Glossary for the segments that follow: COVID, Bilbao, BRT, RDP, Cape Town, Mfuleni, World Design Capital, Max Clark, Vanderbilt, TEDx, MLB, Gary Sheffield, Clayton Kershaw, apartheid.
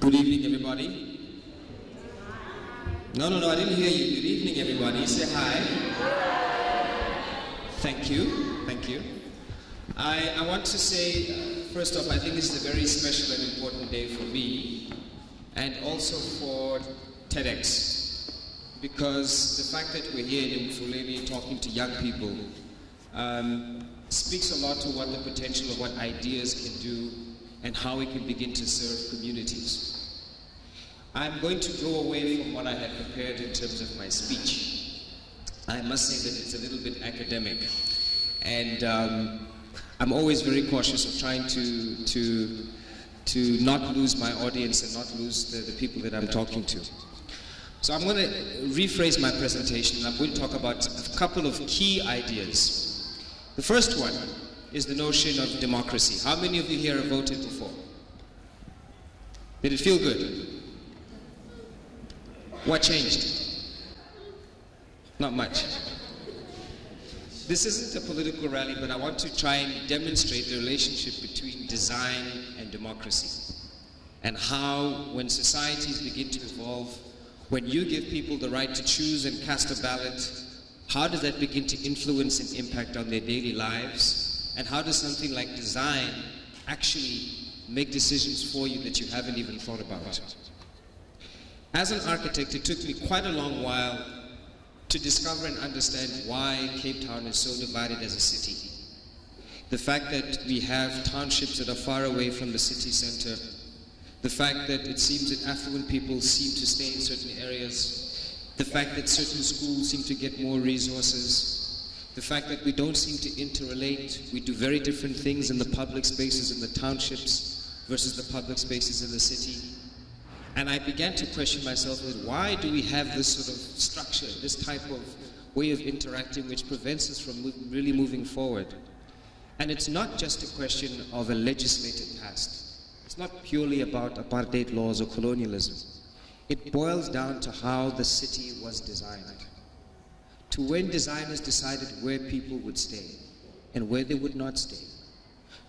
Good evening, everybody. No, I didn't hear you. Good evening, everybody. Say hi. Thank you. Thank you. I want to say, first off, I think this is a very special and important day for me and also for TEDx, because the fact that we're here in Mfuleni talking to young people speaks a lot to what the potential of what ideas can do and how we can begin to serve communities. I'm going to go away from what I had prepared in terms of my speech. I must say that it's a little bit academic, and I'm always very cautious of trying to not lose my audience and not lose the people that I'm talking to. So I'm going to rephrase my presentation, and I'm going to talk about a couple of key ideas. The first one is the notion of democracy. How many of you here have voted before? Did it feel good? What changed? Not much. This isn't a political rally, but I want to try and demonstrate the relationship between design and democracy, and how when societies begin to evolve, when you give people the right to choose and cast a ballot, how does that begin to influence and impact on their daily lives? And how does something like design actually make decisions for you that you haven't even thought about? As an architect, it took me quite a long while to discover and understand why Cape Town is so divided as a city. The fact that we have townships that are far away from the city center, the fact that it seems that affluent people seem to stay in certain areas, the fact that certain schools seem to get more resources, the fact that we don't seem to interrelate. We do very different things in the public spaces in the townships versus the public spaces in the city. And I began to question myself, why do we have this sort of structure, this type of way of interacting which prevents us from really moving forward? And it's not just a question of a legislated past. It's not purely about apartheid laws or colonialism. It boils down to how the city was designed, to when designers decided where people would stay and where they would not stay,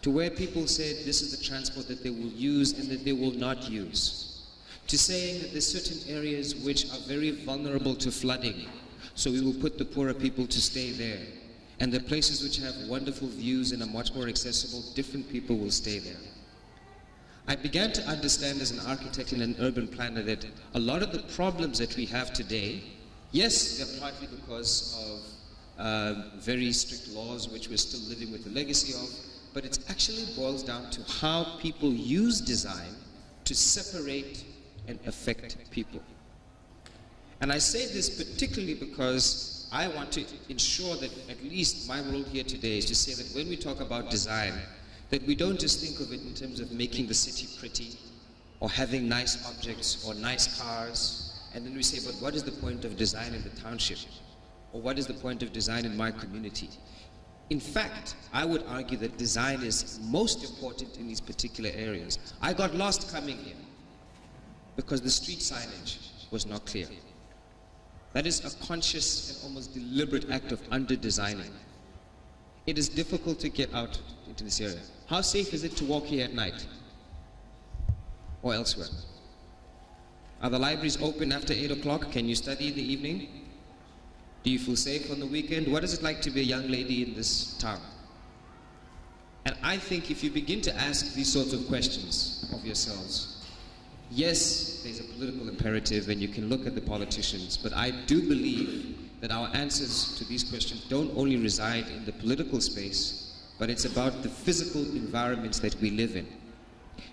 to where people said this is the transport that they will use and that they will not use, to saying that there's certain areas which are very vulnerable to flooding, so we will put the poorer people to stay there, and the places which have wonderful views and are much more accessible, different people will stay there. I began to understand as an architect and an urban planner that a lot of the problems that we have today, yes, they're partly because of very strict laws which we're still living with the legacy of, but it actually boils down to how people use design to separate and affect people. And I say this particularly because I want to ensure that at least my role here today is to say that when we talk about design, that we don't just think of it in terms of making the city pretty or having nice objects or nice cars. And then we say, but what is the point of design in the township? Or what is the point of design in my community? In fact, I would argue that design is most important in these particular areas. I got lost coming here because the street signage was not clear. That is a conscious and almost deliberate act of under-designing. It is difficult to get out into this area. How safe is it to walk here at night or elsewhere? Are the libraries open after 8 o'clock? Can you study in the evening? Do you feel safe on the weekend? What is it like to be a young lady in this town? And I think if you begin to ask these sorts of questions of yourselves, yes, there's a political imperative and you can look at the politicians, but I do believe that our answers to these questions don't only reside in the political space, but it's about the physical environments that we live in.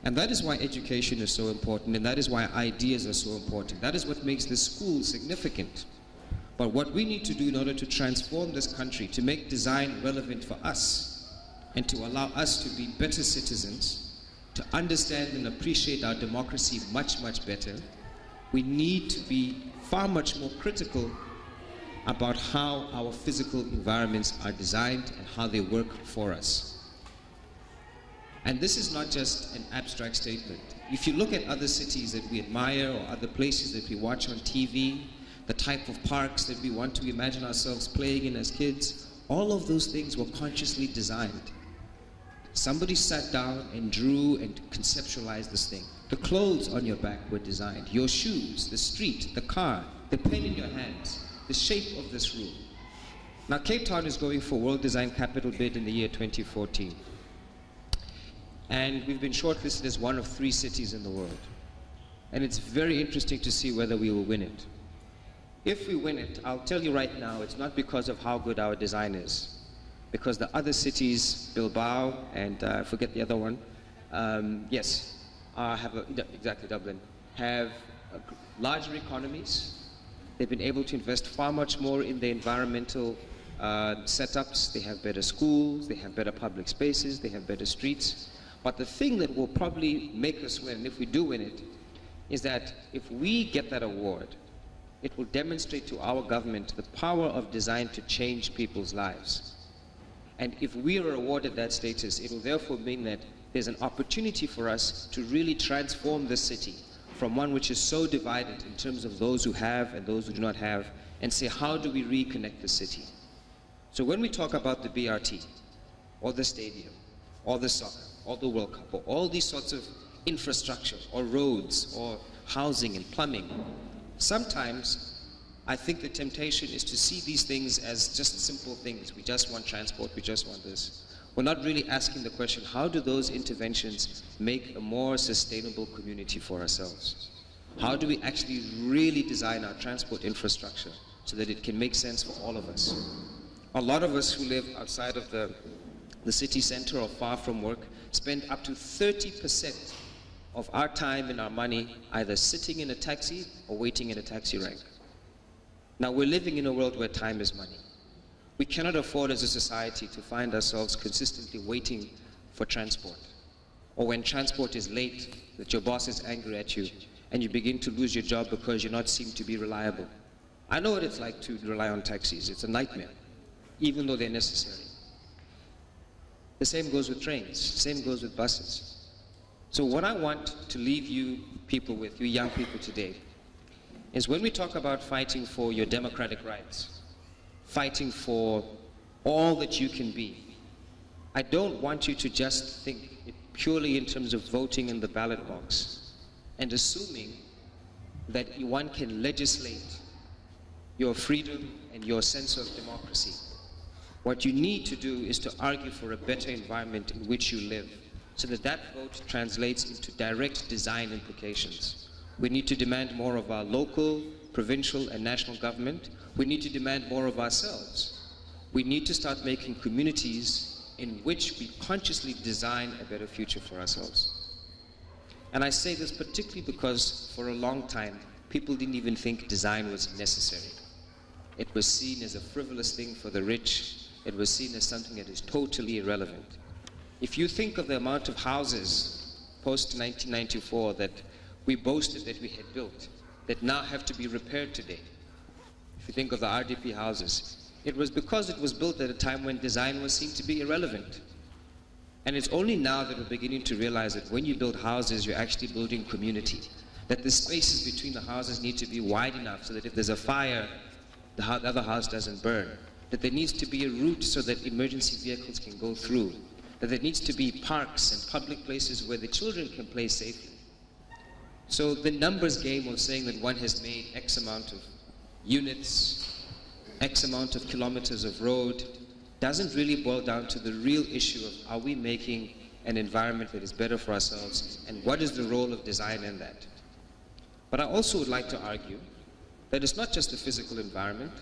And that is why education is so important, and that is why ideas are so important. That is what makes this school significant. But what we need to do in order to transform this country, to make design relevant for us, and to allow us to be better citizens, to understand and appreciate our democracy much, much better, we need to be far much more critical about how our physical environments are designed and how they work for us. And this is not just an abstract statement. If you look at other cities that we admire or other places that we watch on TV, the type of parks that we want to imagine ourselves playing in as kids, all of those things were consciously designed. Somebody sat down and drew and conceptualized this thing. The clothes on your back were designed, your shoes, the street, the car, the pen in your hands, the shape of this room. Now Cape Town is going for World Design Capital bid in the year 2014. And we've been shortlisted as one of 3 cities in the world. And it's very interesting to see whether we will win it. If we win it, I'll tell you right now, it's not because of how good our design is. Because the other cities, Bilbao and I forget the other one, yes, exactly Dublin, have larger economies. They've been able to invest far much more in their environmental setups. They have better schools, they have better public spaces, they have better streets. But the thing that will probably make us win, if we do win it, is that if we get that award, it will demonstrate to our government the power of design to change people's lives. And if we are awarded that status, it will therefore mean that there's an opportunity for us to really transform this city from one which is so divided in terms of those who have and those who do not have, and say, how do we reconnect the city? So when we talk about the BRT, or the stadium, or the soccer, or the World Cup, or all these sorts of infrastructure, or roads, or housing and plumbing, sometimes I think the temptation is to see these things as just simple things. We just want transport, we just want this. We're not really asking the question, how do those interventions make a more sustainable community for ourselves? How do we actually really design our transport infrastructure so that it can make sense for all of us? A lot of us who live outside of the city center or far from work spend up to 30% of our time and our money either sitting in a taxi or waiting in a taxi rank. Now we're living in a world where time is money. We cannot afford as a society to find ourselves consistently waiting for transport. Or when transport is late, that your boss is angry at you and you begin to lose your job because you're not seen to be reliable. I know what it's like to rely on taxis. It's a nightmare, even though they're necessary. The same goes with trains, same goes with buses. So what I want to leave you people with, you young people today, is when we talk about fighting for your democratic rights, fighting for all that you can be, I don't want you to just think purely in terms of voting in the ballot box and assuming that one can legislate your freedom and your sense of democracy. What you need to do is to argue for a better environment in which you live, so that that vote translates into direct design implications. We need to demand more of our local, provincial, and national government. We need to demand more of ourselves. We need to start making communities in which we consciously design a better future for ourselves. And I say this particularly because for a long time, people didn't even think design was necessary. It was seen as a frivolous thing for the rich. It was seen as something that is totally irrelevant. If you think of the amount of houses post-1994 that we boasted that we had built, that now have to be repaired today, if you think of the RDP houses, it was because it was built at a time when design was seen to be irrelevant. And it's only now that we're beginning to realize that when you build houses, you're actually building community, that the spaces between the houses need to be wide enough so that if there's a fire, the other house doesn't burn, that there needs to be a route so that emergency vehicles can go through, that there needs to be parks and public places where the children can play safely. So the numbers game of saying that one has made X amount of units, X amount of kilometers of road, doesn't really boil down to the real issue of are we making an environment that is better for ourselves, and what is the role of design in that? But I also would like to argue that it's not just the physical environment,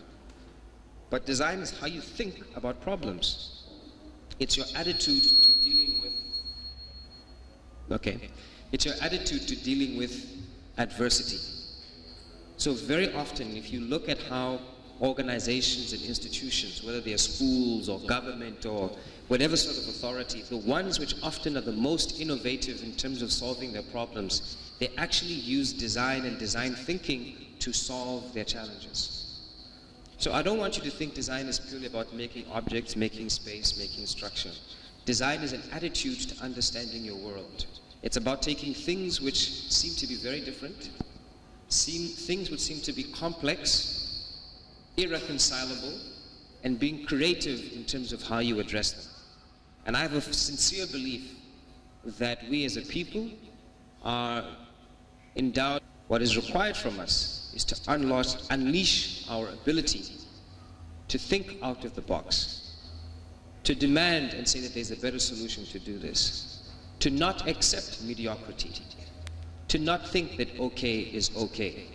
but design is how you think about problems. It's your attitude to dealing with, it's your attitude to dealing with adversity. So very often, if you look at how organizations and institutions, whether they are schools or government or whatever sort of authority, the ones which often are the most innovative in terms of solving their problems, they actually use design and design thinking to solve their challenges. So I don't want you to think design is purely about making objects, making space, making structure. Design is an attitude to understanding your world. It's about taking things which seem to be very different, things which seem to be complex, irreconcilable, and being creative in terms of how you address them. And I have a sincere belief that we as a people are endowed. What is required from us is to unleash our ability to think out of the box, to demand and say that there's a better solution to do this, to not accept mediocrity, to not think that okay is okay.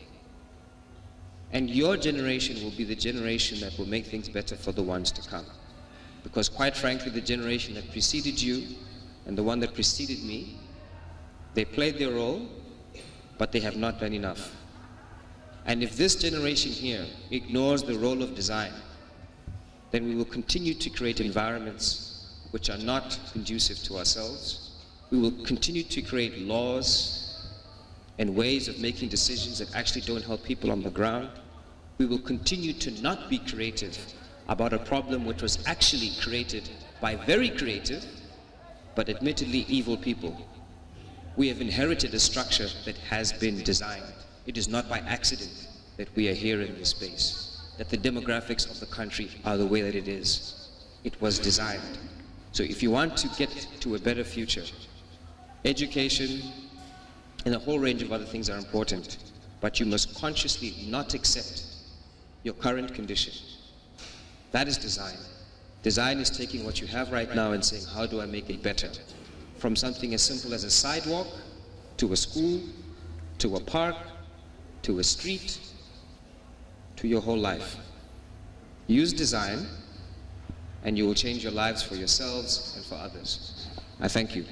And your generation will be the generation that will make things better for the ones to come. Because quite frankly, the generation that preceded you and the one that preceded me, they played their role, but they have not done enough. And if this generation here ignores the role of design, then we will continue to create environments which are not conducive to ourselves. We will continue to create laws and ways of making decisions that actually don't help people on the ground. We will continue to not be creative about a problem which was actually created by very creative, but admittedly evil people. We have inherited a structure that has been designed. It is not by accident that we are here in this space, that the demographics of the country are the way that it is. It was designed. So if you want to get to a better future, education and a whole range of other things are important, but you must consciously not accept your current condition. That is design. Design is taking what you have right now and saying, how do I make it better? From something as simple as a sidewalk, to a school, to a park, to a street, to your whole life. Use design, and you will change your lives for yourselves and for others. I thank you.